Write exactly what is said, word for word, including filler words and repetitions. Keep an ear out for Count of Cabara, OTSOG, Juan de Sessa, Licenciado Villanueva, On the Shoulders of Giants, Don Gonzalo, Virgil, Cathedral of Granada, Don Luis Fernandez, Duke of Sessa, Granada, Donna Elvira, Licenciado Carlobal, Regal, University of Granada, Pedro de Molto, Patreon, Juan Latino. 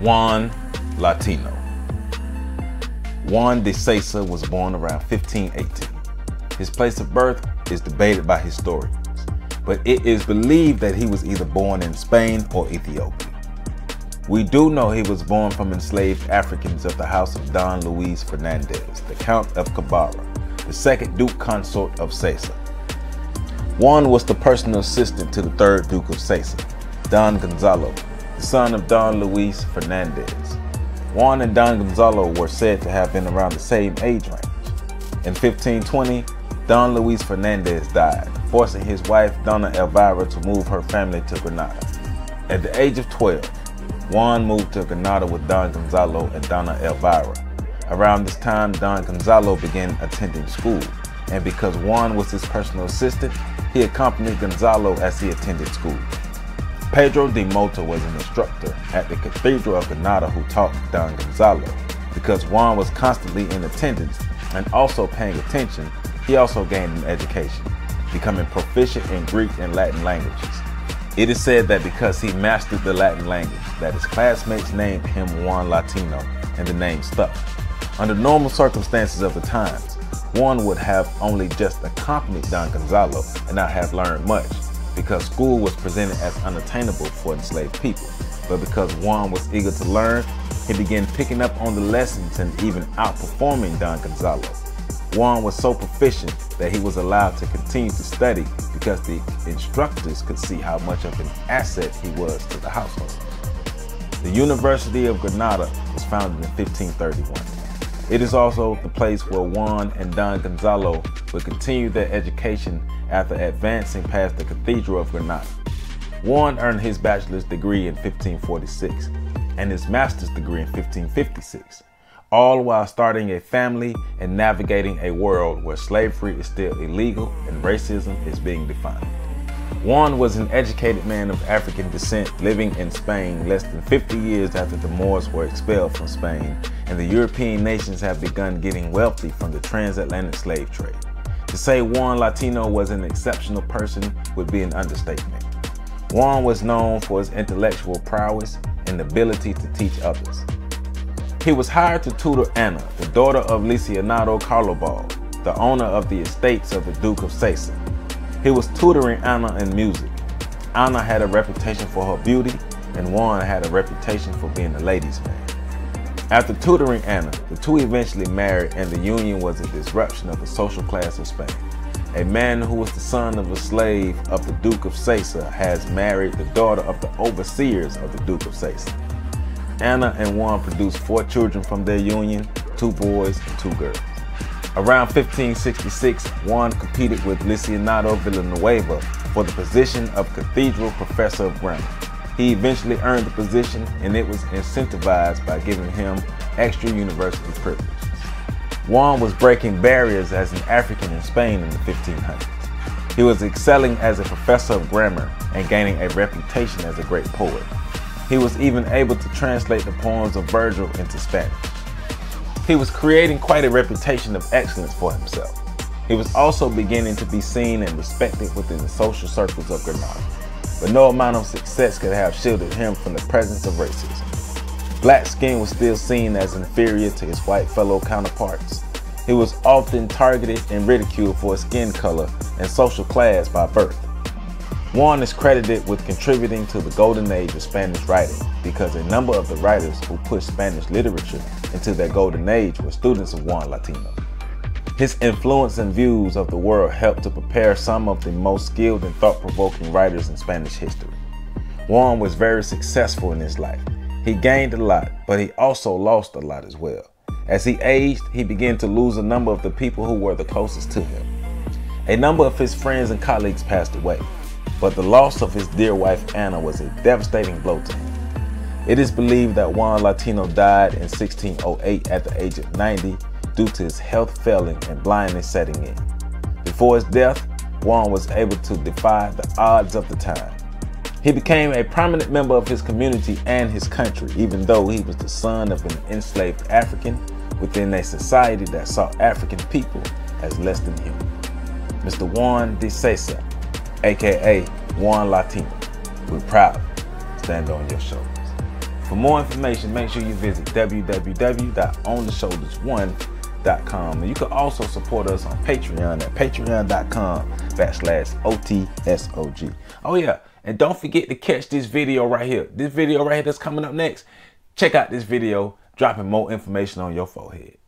Juan Latino. Juan de Sessa was born around fifteen eighteen. His place of birth is debated by historians, but it is believed that he was either born in Spain or Ethiopia. We do know he was born from enslaved Africans of the house of Don Luis Fernandez, the Count of Cabara, the second Duke Consort of Sessa. Juan was the personal assistant to the third Duke of Sessa, Don Gonzalo, the son of Don Luis Fernandez. Juan and Don Gonzalo were said to have been around the same age range. In fifteen twenty, Don Luis Fernandez died, forcing his wife Donna Elvira to move her family to Granada. At the age of twelve, Juan moved to Granada with Don Gonzalo and Donna Elvira. Around this time, Don Gonzalo began attending school, and because Juan was his personal assistant, he accompanied Gonzalo as he attended school. Pedro de Molto was an instructor at the Cathedral of Granada who taught Don Gonzalo. Because Juan was constantly in attendance and also paying attention, he also gained an education, becoming proficient in Greek and Latin languages. It is said that because he mastered the Latin language, that his classmates named him Juan Latino, and the name stuck. Under normal circumstances of the times, Juan would have only just accompanied Don Gonzalo and not have learned much, because school was presented as unattainable for enslaved people. But because Juan was eager to learn, he began picking up on the lessons and even outperforming Don Gonzalo. Juan was so proficient that he was allowed to continue to study because the instructors could see how much of an asset he was to the household. The University of Granada was founded in fifteen thirty-one. It is also the place where Juan and Don Gonzalo would continue their education after advancing past the Cathedral of Granada. Juan earned his bachelor's degree in fifteen forty-six and his master's degree in fifteen fifty-six. All while starting a family and navigating a world where slavery is still illegal and racism is being defined. Juan was an educated man of African descent living in Spain less than fifty years after the Moors were expelled from Spain and the European nations have begun getting wealthy from the transatlantic slave trade. To say Juan Latino was an exceptional person would be an understatement. Juan was known for his intellectual prowess and ability to teach others. He was hired to tutor Ana, the daughter of Licenciado Carlobal, the owner of the estates of the Duke of Sessa. He was tutoring Ana in music. Ana had a reputation for her beauty, and Juan had a reputation for being a ladies' man. After tutoring Ana, the two eventually married, and the union was a disruption of the social class of Spain. A man who was the son of a slave of the Duke of Sessa has married the daughter of the overseers of the Duke of Sessa. Ana and Juan produced four children from their union, two boys and two girls. Around fifteen sixty-six, Juan competed with Licenciado Villanueva for the position of Cathedral Professor of Grammar. He eventually earned the position and it was incentivized by giving him extra university privileges. Juan was breaking barriers as an African in Spain in the fifteen hundreds. He was excelling as a professor of grammar and gaining a reputation as a great poet. He was even able to translate the poems of Virgil into Spanish. He was creating quite a reputation of excellence for himself. He was also beginning to be seen and respected within the social circles of Granada, but no amount of success could have shielded him from the presence of racism. Black skin was still seen as inferior to his white fellow counterparts. He was often targeted and ridiculed for his skin color and social class by birth. Juan is credited with contributing to the golden age of Spanish writing because a number of the writers who pushed Spanish literature into their golden age were students of Juan Latino. His influence and views of the world helped to prepare some of the most skilled and thought-provoking writers in Spanish history. Juan was very successful in his life. He gained a lot, but he also lost a lot as well. As he aged, he began to lose a number of the people who were the closest to him. A number of his friends and colleagues passed away. But the loss of his dear wife Ana was a devastating blow to him. It is believed that Juan Latino died in sixteen oh eight at the age of ninety due to his health failing and blindness setting in. Before his death, Juan was able to defy the odds of the time. He became a prominent member of his community and his country, even though he was the son of an enslaved African within a society that saw African people as less than human. Mister Juan de Sessa, A K A Juan Latino. We're proud. Stand on your shoulders. For more information, make sure you visit w w w dot on the shoulders one dot com. And you can also support us on Patreon at patreon dot com backslash O T S O G. Oh yeah, and don't forget to catch this video right here. This video right here that's coming up next. Check out this video, dropping more information on your forehead.